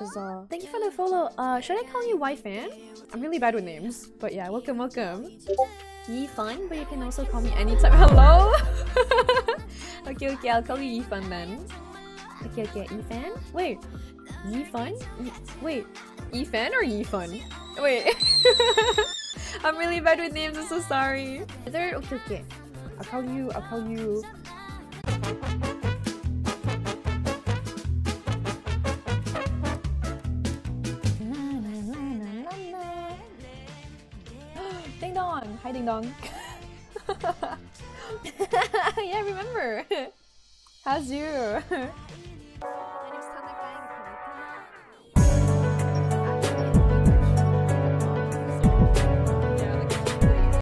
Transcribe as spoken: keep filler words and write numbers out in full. Bizarre. Thank you for the follow. Uh, should I call you Yfan? I'm really bad with names, but yeah, welcome, welcome. Yfan, but you can also call me anytime. Hello? Okay, okay, I'll call you Yfan then. Okay, okay, Yfan? Wait, Yfan? Wait, Yfan or Yfan? Wait. I'm really bad with names, I'm so sorry. There, okay, okay. I'll call you, I'll call you. Ding Dong! Hi, Ding Dong. Yeah, I remember. How's you?